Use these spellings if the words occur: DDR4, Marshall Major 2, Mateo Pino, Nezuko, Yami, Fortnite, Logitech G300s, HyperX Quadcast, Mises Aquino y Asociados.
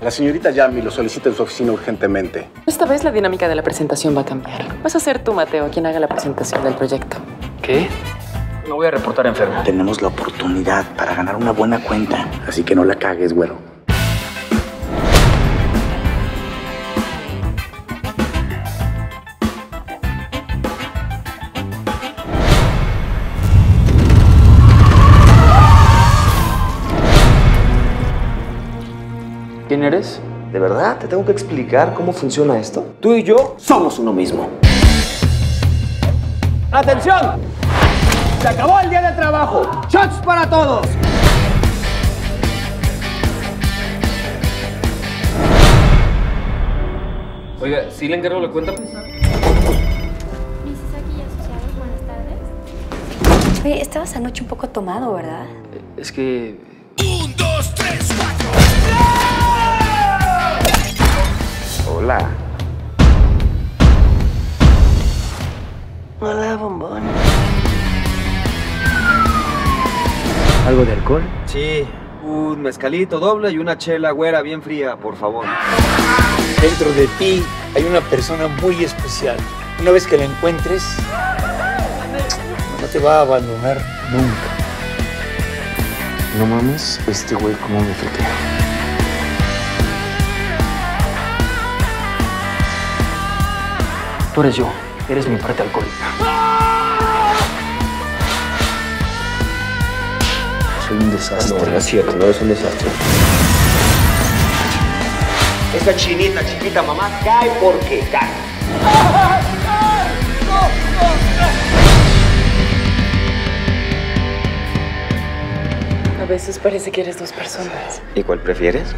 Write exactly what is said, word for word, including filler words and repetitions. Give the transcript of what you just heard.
La señorita Yami lo solicita en su oficina urgentemente. Esta vez la dinámica de la presentación va a cambiar. Vas a ser tú, Mateo, quien haga la presentación del proyecto. ¿Qué? No voy a reportar enfermo. Tenemos la oportunidad para ganar una buena cuenta, así que no la cagues, güero. ¿Quién eres? ¿De verdad? ¿Te tengo que explicar cómo funciona esto? Tú y yo somos uno mismo. ¡Atención! ¡Se acabó el día de trabajo! ¡Shots para todos! Oiga, ¿sí le encargo la cuenta? Mises Aquino y Asociados, buenas tardes. Oye, estabas anoche un poco tomado, ¿verdad? Es que... ¡Un, dos, tres, cuatro! Hola. Hola, bombón. ¿Algo de alcohol? Sí, un mezcalito doble y una chela güera bien fría, por favor. Dentro de ti hay una persona muy especial. Una vez que la encuentres, no te va a abandonar nunca. No mames, este güey como me friquea. Tú eres yo, eres mi parte alcohólica. Soy un desastre. No, no es cierto, no eres un desastre. Esa chinita, chiquita mamá, cae porque cae. A veces parece que eres dos personas. ¿Y cuál prefieres?